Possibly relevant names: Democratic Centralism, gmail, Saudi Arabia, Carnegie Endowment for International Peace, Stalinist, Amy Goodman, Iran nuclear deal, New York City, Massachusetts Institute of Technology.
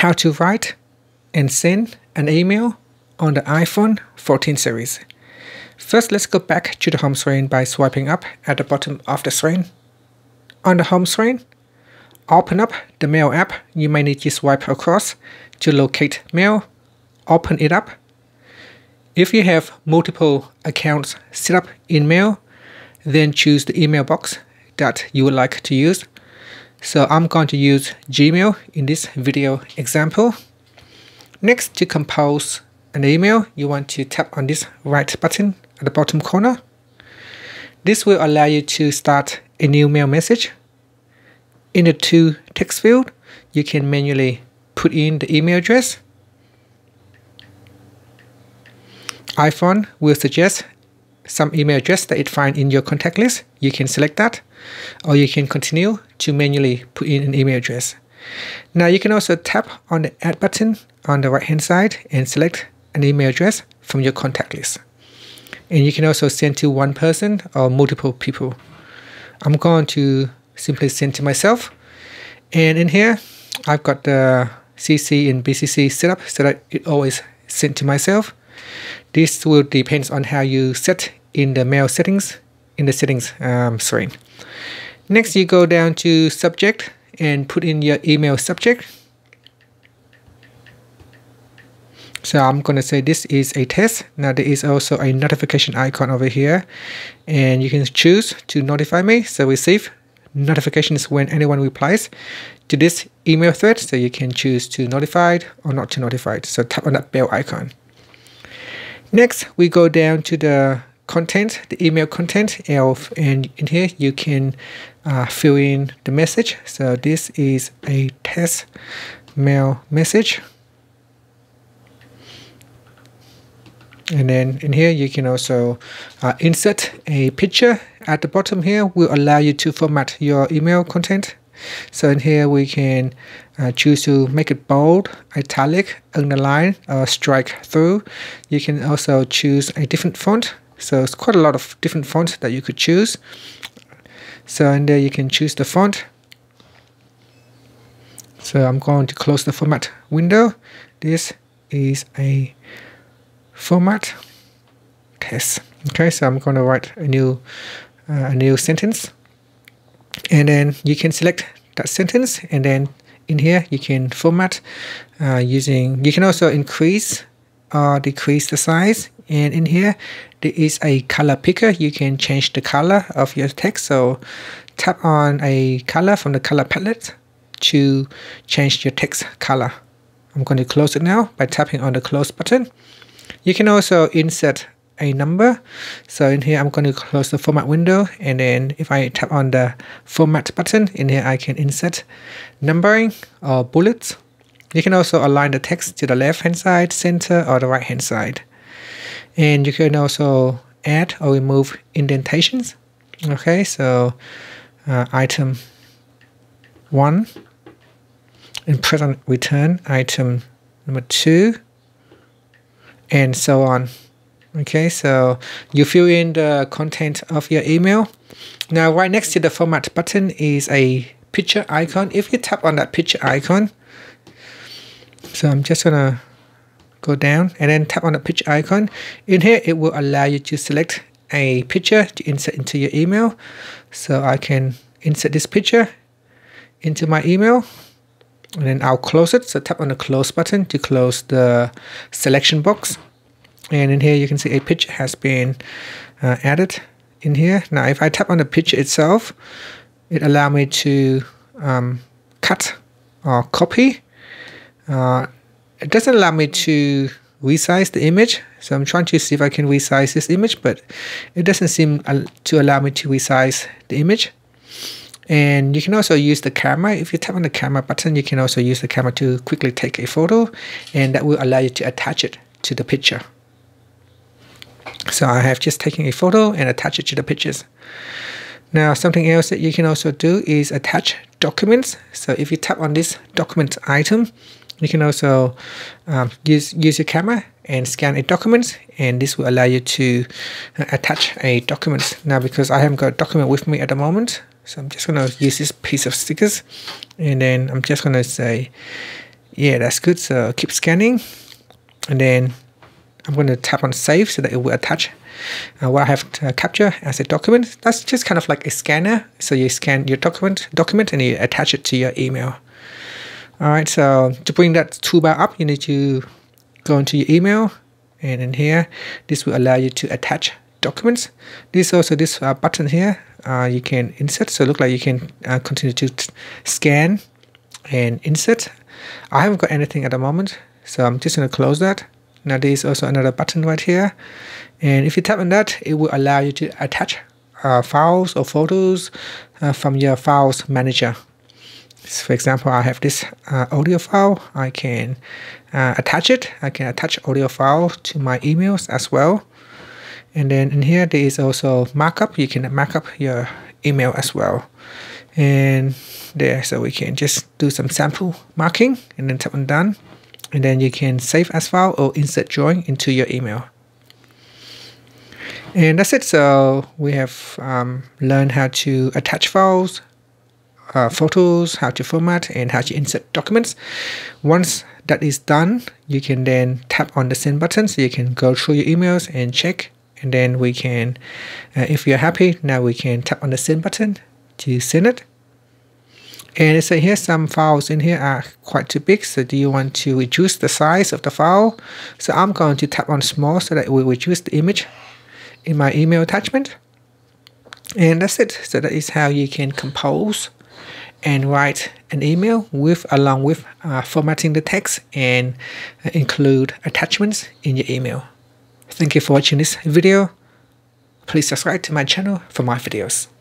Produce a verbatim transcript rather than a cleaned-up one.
how to write and send an email on the iPhone fourteen series. First, let's go back to the home screen by swiping up at the bottom of the screen. On the home screen, open up the Mail app. You may need to swipe across to locate Mail. Open it up. If you have multiple accounts set up in Mail, then choose the email box that you would like to use. So I'm going to use Gmail in this video example. Next, to compose an email, you want to tap on this right button at the bottom corner. This will allow you to start a new mail message. In the to text field, you can manually put in the email address. iPhone will suggest some email address that it finds in your contact list. You can select that, or you can continue to manually put in an email address. Now you can also tap on the add button on the right hand side and select an email address from your contact list. And you can also send to one person or multiple people. I'm going to simply send to myself. And in here, I've got the C C and B C C set up so that it always sends to myself. This will depend on how you set in the mail settings, in the settings um, screen. Next, you go down to subject and put in your email subject. So I'm going to say this is a test. Now there is also a notification icon over here, and you can choose to notify me, so receive notifications when anyone replies to this email thread. So you can choose to notify or not to notify. So tap on that bell icon. Next, we go down to the content, the email content, and in here you can uh, fill in the message. So this is a test mail message. And then in here you can also uh, insert a picture. At the bottom here will allow you to format your email content. So in here we can uh, choose to make it bold, italic, underline, or strike through. You can also choose a different font. So it's quite a lot of different fonts that you could choose. So in there you can choose the font. So I'm going to close the format window. This is a format test. Okay, so I'm going to write a new uh, a new sentence. And then you can select that sentence, and then in here you can format uh, using, you can also increase or decrease the size. And in here there is a color picker. You can change the color of your text. So tap on a color from the color palette to change your text color. I'm going to close it now by tapping on the close button. You can also insert a number. So in here I'm going to close the format window, and then if I tap on the format button, in here I can insert numbering or bullets. You can also align the text to the left hand side, center, or the right hand side. And you can also add or remove indentations. Okay, so uh, item one, and press on return, item number two, and so on. Okay, so you fill in the content of your email. Now right next to the format button is a picture icon. If you tap on that picture icon, so I'm just gonna go down and then tap on the picture icon. In here it will allow you to select a picture to insert into your email. So I can insert this picture into my email, and then I'll close it. So tap on the close button to close the selection box. And in here you can see a picture has been uh, added in here. Now if I tap on the picture itself, it allows me to um, cut or copy. Uh, it doesn't allow me to resize the image. So I'm trying to see if I can resize this image, but it doesn't seem to allow me to resize the image. And you can also use the camera. If you tap on the camera button, you can also use the camera to quickly take a photo, and that will allow you to attach it to the picture. So I have just taken a photo and attached it to the pictures. Now something else that you can also do is attach documents. So if you tap on this document item, you can also um, use, use your camera and scan a document, and this will allow you to uh, attach a document. Now because I haven't got a document with me at the moment, so I'm just going to use this piece of stickers, and then I'm just going to say Yeah, that's good. So keep scanning, and then I'm going to tap on save so that it will attach uh, what I have to capture as a document. That's just kind of like a scanner. So you scan your document document and you attach it to your email. Alright, so to bring that toolbar up, you need to go into your email, and in here, this will allow you to attach documents. This also, this uh, button here, uh, you can insert. So look like you can uh, continue to scan and insert. I haven't got anything at the moment, so I'm just going to close that. Now there is also another button right here, and if you tap on that, it will allow you to attach uh, files or photos uh, from your files manager. So for example, I have this uh, audio file. I can uh, attach it. I can attach audio file to my emails as well. And then in here, there is also markup. You can mark up your email as well. And there, so we can just do some sample marking and then tap on done. And then you can save as file or insert drawing into your email. And that's it. So we have um, learned how to attach files, uh, photos, how to format, and how to insert documents. Once that is done, you can then tap on the send button, so you can go through your emails and check. And then we can, uh, if you're happy, now we can tap on the send button to send it. And it says here some files in here are quite too big, so do you want to reduce the size of the file? So I'm going to tap on small so that it will reduce the image in my email attachment. And that's it. So that is how you can compose and write an email with, along with uh, formatting the text and uh, include attachments in your email. Thank you for watching this video. Please subscribe to my channel for more videos.